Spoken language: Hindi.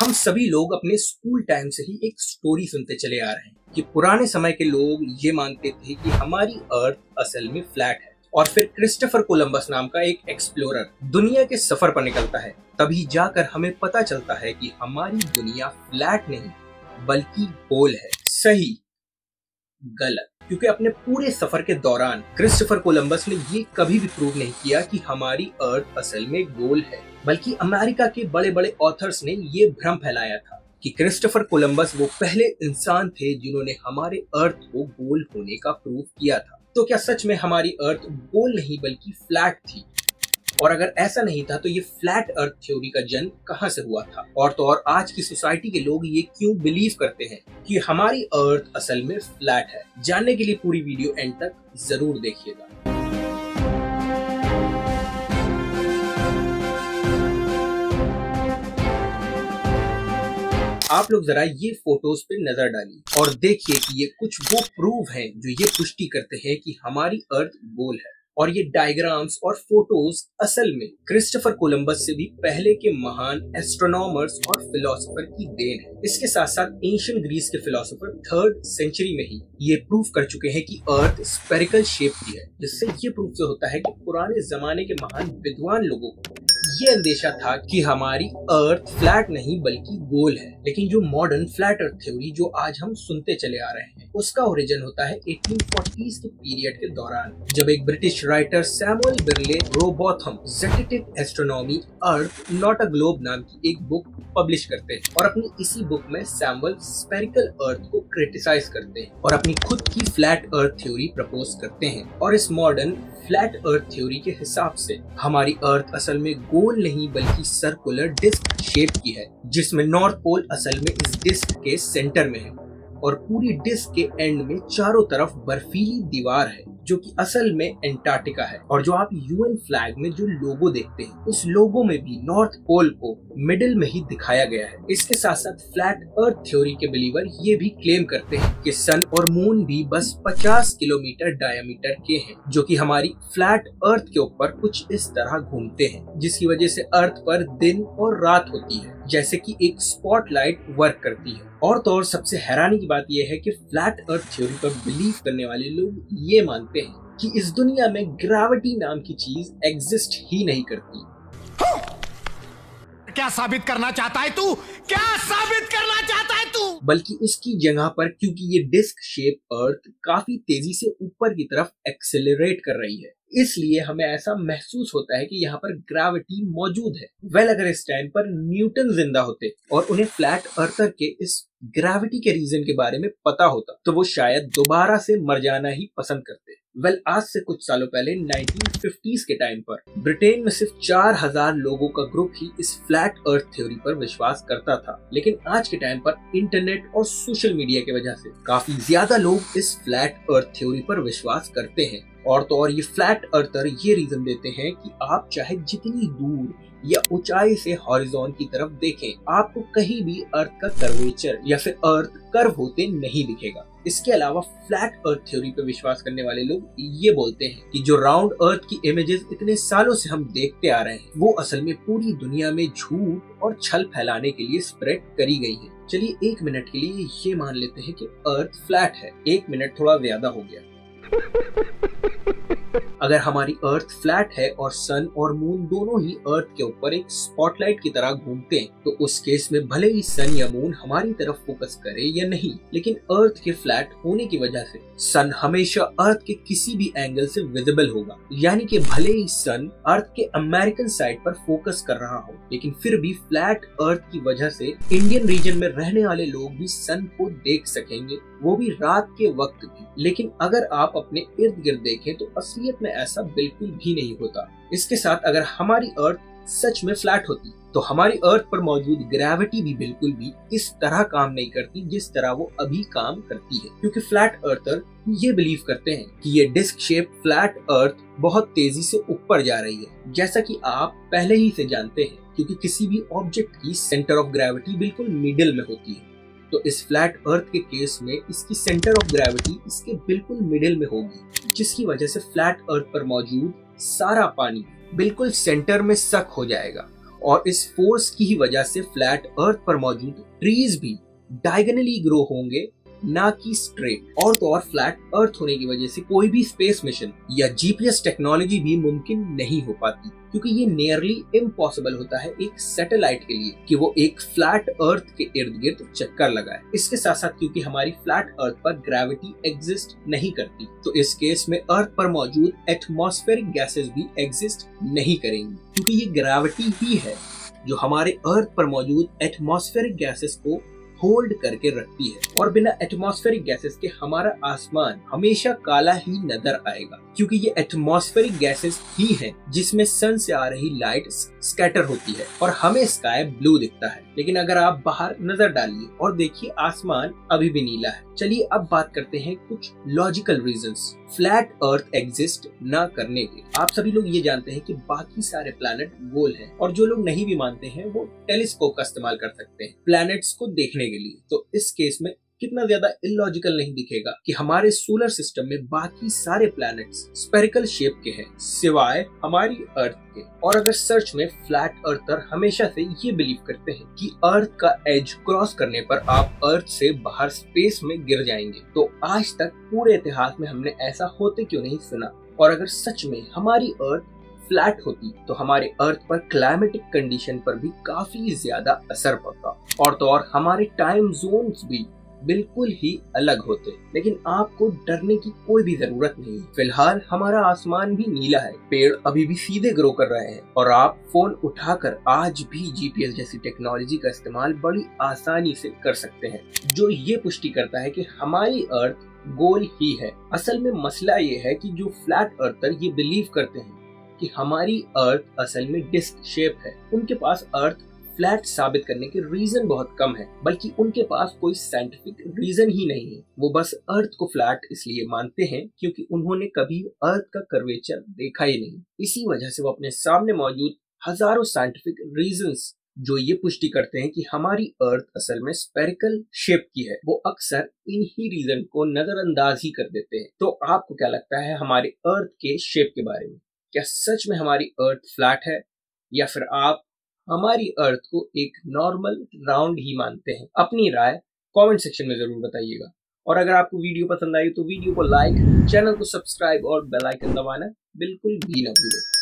हम सभी लोग अपने स्कूल टाइम से ही एक स्टोरी सुनते चले आ रहे हैं कि पुराने समय के लोग ये मानते थे कि हमारी अर्थ असल में फ्लैट है। और फिर क्रिस्टोफर कोलंबस नाम का एक एक्सप्लोरर दुनिया के सफर पर निकलता है, तभी जाकर हमें पता चलता है कि हमारी दुनिया फ्लैट नहीं बल्कि गोल है। सही गलत, क्योंकि अपने पूरे सफर के दौरान क्रिस्टोफर कोलंबस ने ये कभी भी प्रूव नहीं किया कि हमारी अर्थ असल में गोल है, बल्कि अमेरिका के बड़े बड़े ऑथर्स ने ये भ्रम फैलाया था कि क्रिस्टोफर कोलंबस वो पहले इंसान थे जिन्होंने हमारे अर्थ को गोल होने का प्रूफ किया था। तो क्या सच में हमारी अर्थ गोल नहीं बल्कि फ्लैट थी? और अगर ऐसा नहीं था तो ये फ्लैट अर्थ थ्योरी का जन्म कहाँ से हुआ था? और तो और आज की सोसाइटी के लोग ये क्यों बिलीव करते हैं कि हमारी अर्थ असल में फ्लैट है? जानने के लिए पूरी वीडियो एंड तक जरूर देखिएगा। आप लोग जरा ये फोटोज पे नजर डालिए और देखिए कि ये कुछ वो प्रूफ हैं जो ये पुष्टि करते हैं कि हमारी अर्थ गोल है। और ये डायग्राम्स और फोटोज असल में क्रिस्टोफर कोलंबस से भी पहले के महान एस्ट्रोनॉमर्स और फिलोसोफर की देन है। इसके साथ साथ एंशिएंट ग्रीस के फिलोसोफर 3rd सेंचुरी में ही ये प्रूफ कर चुके हैं कि अर्थ स्फेरिकल शेप की है, जिससे ये प्रूफ से होता है कि पुराने जमाने के महान विद्वान लोगों को ये अंदेशा था कि हमारी अर्थ फ्लैट नहीं बल्कि गोल है। लेकिन जो मॉडर्न फ्लैट अर्थ थ्योरी जो आज हम सुनते चले आ रहे हैं, उसका ओरिजिन होता है 1840s के पीरियड के दौरान, जब एक British writer Samuel Birley Rowbotham जेटेटिव astronomy earth not a globe नाम की एक बुक पब्लिश करते हैं। और अपनी इसी बुक में सैमुअल स्फेरिकल अर्थ को क्रिटिसाइज करते हैं और अपनी खुद की फ्लैट अर्थ थ्योरी प्रपोज करते हैं। और इस मॉडर्न फ्लैट अर्थ थ्योरी के हिसाब से हमारी अर्थ असल में गोल नहीं बल्कि सर्कुलर डिस्क शेप की है, जिसमें नॉर्थ पोल असल में इस डिस्क के सेंटर में है और पूरी डिस्क के एंड में चारों तरफ बर्फीली दीवार है, जो कि असल में एंटार्क्टिका है। और जो आप यूएन फ्लैग में जो लोगो देखते हैं, उस लोगो में भी नॉर्थ पोल को मिडिल में ही दिखाया गया है। इसके साथ साथ फ्लैट अर्थ थ्योरी के बिलीवर ये भी क्लेम करते हैं कि सन और मून भी बस 50 किलोमीटर डायमीटर के हैं, जो कि हमारी फ्लैट अर्थ के ऊपर कुछ इस तरह घूमते हैं, जिसकी वजह से अर्थ पर दिन और रात होती है, जैसे कि एक स्पॉटलाइट वर्क करती है। और तो और सबसे हैरानी की बात यह है कि फ्लैट अर्थ थ्योरी पर बिलीव करने वाले लोग ये मानते हैं कि इस दुनिया में ग्रेविटी नाम की चीज एग्जिस्ट ही नहीं करती। क्या साबित करना चाहता है तू? क्या साबित करना चाहता है तू? बल्कि उसकी जगह पर, क्योंकि ये डिस्क शेप अर्थ काफी तेजी से ऊपर की तरफ एक्सेलरेट कर रही है, इसलिए हमें ऐसा महसूस होता है कि यहाँ पर ग्रेविटी मौजूद है। वेल, अगर इस टाइम पर न्यूटन जिंदा होते और उन्हें फ्लैट अर्थर के इस ग्रेविटी के रीजन के बारे में पता होता, तो वो शायद दोबारा से मर जाना ही पसंद करते। वेल, आज से कुछ सालों पहले 1950s के टाइम पर ब्रिटेन में सिर्फ 4000 लोगों का ग्रुप ही इस फ्लैट अर्थ थ्योरी पर विश्वास करता था। लेकिन आज के टाइम पर इंटरनेट और सोशल मीडिया की वजह से काफी ज्यादा लोग इस फ्लैट अर्थ थ्योरी पर विश्वास करते हैं। और तो और ये फ्लैट अर्थर ये रीजन देते हैं कि आप चाहे जितनी दूर या ऊंचाई से हॉरिजॉन की तरफ देखें, आपको कहीं भी अर्थ का कर्वेचर या फिर अर्थ कर्व होते नहीं दिखेगा। इसके अलावा फ्लैट अर्थ थ्योरी पे विश्वास करने वाले लोग ये बोलते हैं कि जो राउंड अर्थ की इमेजेस इतने सालों से हम देखते आ रहे हैं, वो असल में पूरी दुनिया में झूठ और छल फैलाने के लिए स्प्रेड करी गई है। चलिए एक मिनट के लिए ये मान लेते हैं कि अर्थ फ्लैट है। एक मिनट थोड़ा ज्यादा हो गया। अगर हमारी अर्थ फ्लैट है और सन और मून दोनों ही अर्थ के ऊपर एक स्पॉटलाइट की तरह घूमते हैं, तो उस केस में भले ही सन या मून हमारी तरफ फोकस करे या नहीं, लेकिन अर्थ के फ्लैट होने की वजह से सन हमेशा अर्थ के किसी भी एंगल से विजिबल होगा। यानी कि भले ही सन अर्थ के अमेरिकन साइड पर फोकस कर रहा हो, लेकिन फिर भी फ्लैट अर्थ की वजह से इंडियन रीजन में रहने वाले लोग भी सन को देख सकेंगे, वो भी रात के वक्त भी। लेकिन अगर आप अपने इर्द गिर्द देखें तो असलियत में ऐसा बिल्कुल भी नहीं होता। इसके साथ अगर हमारी अर्थ सच में फ्लैट होती, तो हमारी अर्थ पर मौजूद ग्रेविटी भी बिल्कुल भी इस तरह काम नहीं करती जिस तरह वो अभी काम करती है, क्योंकि फ्लैट अर्थर ये बिलीव करते हैं कि ये डिस्क शेप फ्लैट अर्थ बहुत तेजी से ऊपर जा रही है, जैसा कि आप पहले ही से जानते हैं, क्योंकि किसी भी ऑब्जेक्ट की सेंटर ऑफ ग्रेविटी बिल्कुल मिडिल में होती है। तो इस फ्लैट अर्थ के केस में इसकी सेंटर ऑफ ग्रेविटी इसके बिल्कुल मिडिल में होगी, जिसकी वजह से फ्लैट अर्थ पर मौजूद सारा पानी बिल्कुल सेंटर में सक हो जाएगा और इस फोर्स की ही वजह से फ्लैट अर्थ पर मौजूद ट्रीज भी डायगोनली ग्रो होंगे, ना कि स्ट्रेट। और तो और फ्लैट अर्थ होने की वजह से कोई भी स्पेस मिशन या जीपीएस टेक्नोलॉजी भी मुमकिन नहीं हो पाती, क्योंकि ये नियरली इम्पॉसिबल होता है एक सैटेलाइट के लिए कि वो एक फ्लैट अर्थ के इर्द गिर्द चक्कर लगाए। इसके साथ साथ क्योंकि हमारी फ्लैट अर्थ पर ग्रेविटी एग्जिस्ट नहीं करती, तो इस केस में अर्थ पर मौजूद एटमॉस्फेरिक गैसेस भी एग्जिस्ट नहीं करेंगी, क्योंकि ये ग्रेविटी ही है जो हमारे अर्थ पर मौजूद एटमॉस्फेरिक गैसेस को होल्ड करके रखती है। और बिना एटमॉस्फेरिक गैसेस के हमारा आसमान हमेशा काला ही नजर आएगा, क्योंकि ये एटमॉस्फेरिक गैसेस ही हैं जिसमें सन से आ रही लाइट स्कैटर होती है और हमें स्काई ब्लू दिखता है। लेकिन अगर आप बाहर नजर डालिए और देखिए आसमान अभी भी नीला है। चलिए अब बात करते हैं कुछ logical reasons flat earth exist ना करने के। आप सभी लोग ये जानते हैं कि बाकी सारे प्लैनेट गोल हैं, और जो लोग नहीं भी मानते हैं वो टेलीस्कोप का इस्तेमाल कर सकते हैं प्लैनेट्स को देखने के लिए। तो इस केस में कितना ज्यादा इलॉजिकल नहीं दिखेगा कि हमारे सोलर सिस्टम में बाकी सारे प्लैनेट्स स्फेरिकल शेप के हैं सिवाय हमारी अर्थ के। और अगर सर्च में फ्लैट अर्थर हमेशा से ये बिलीव करते हैं कि अर्थ का एज क्रॉस करने पर आप अर्थ से बाहर स्पेस में गिर जाएंगे, तो आज तक पूरे इतिहास में हमने ऐसा होते क्यों नहीं सुना। और अगर सच में हमारी अर्थ फ्लैट होती तो हमारे अर्थ पर क्लाइमेटिक कंडीशन पर भी काफी ज्यादा असर पड़ता, और तो और हमारे टाइम जोन्स भी बिल्कुल ही अलग होते। लेकिन आपको डरने की कोई भी जरूरत नहीं। फिलहाल हमारा आसमान भी नीला है, पेड़ अभी भी सीधे ग्रो कर रहे हैं, और आप फोन उठाकर आज भी जीपीएस जैसी टेक्नोलॉजी का इस्तेमाल बड़ी आसानी से कर सकते हैं, जो ये पुष्टि करता है कि हमारी अर्थ गोल ही है। असल में मसला ये है कि जो फ्लैट अर्थर ये बिलीव करते हैं कि हमारी अर्थ असल में डिस्क शेप है, उनके पास अर्थ फ्लैट साबित करने के रीजन बहुत कम है, बल्कि उनके पास कोई साइंटिफिक रीजन ही नहीं है। वो बस अर्थ को फ्लैट इसलिए मानते हैं क्योंकि उन्होंने कभी अर्थ का कर्वेचर देखा ही नहीं। इसी वजह से वो अपने सामने मौजूद हजारों साइंटिफिक रीजंस जो ये पुष्टि करते हैं कि हमारी अर्थ असल में स्फेरिकल शेप की है, वो अक्सर इन्हीं रीजन को नजरअंदाज ही कर देते हैं। तो आपको क्या लगता है हमारे अर्थ के शेप के बारे में? क्या सच में हमारी अर्थ फ्लैट है, या फिर आप हमारी अर्थ को एक नॉर्मल राउंड ही मानते हैं? अपनी राय कमेंट सेक्शन में जरूर बताइएगा। और अगर आपको वीडियो पसंद आई तो वीडियो को लाइक, चैनल को सब्सक्राइब और बेल आइकन दबाना बिल्कुल भी ना भूलें।